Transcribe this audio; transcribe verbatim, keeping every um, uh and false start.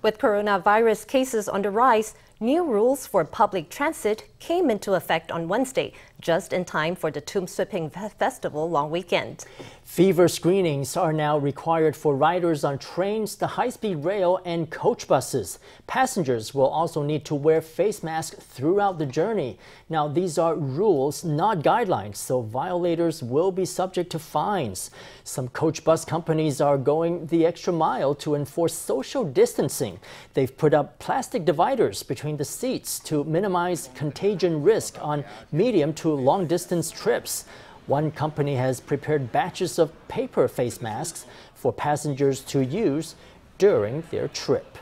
With coronavirus cases on the rise, new rules for public transit came into effect on Wednesday, just in time for the Tomb Sweeping Festival long weekend. Fever screenings are now required for riders on trains, the high-speed rail and coach buses. Passengers will also need to wear face masks throughout the journey. Now, these are rules, not guidelines, so violators will be subject to fines. Some coach bus companies are going the extra mile to enforce social distancing. They've put up plastic dividers between the seats to minimize contagion risk on medium to long distance trips. One company has prepared batches of paper face masks for passengers to use during their trip.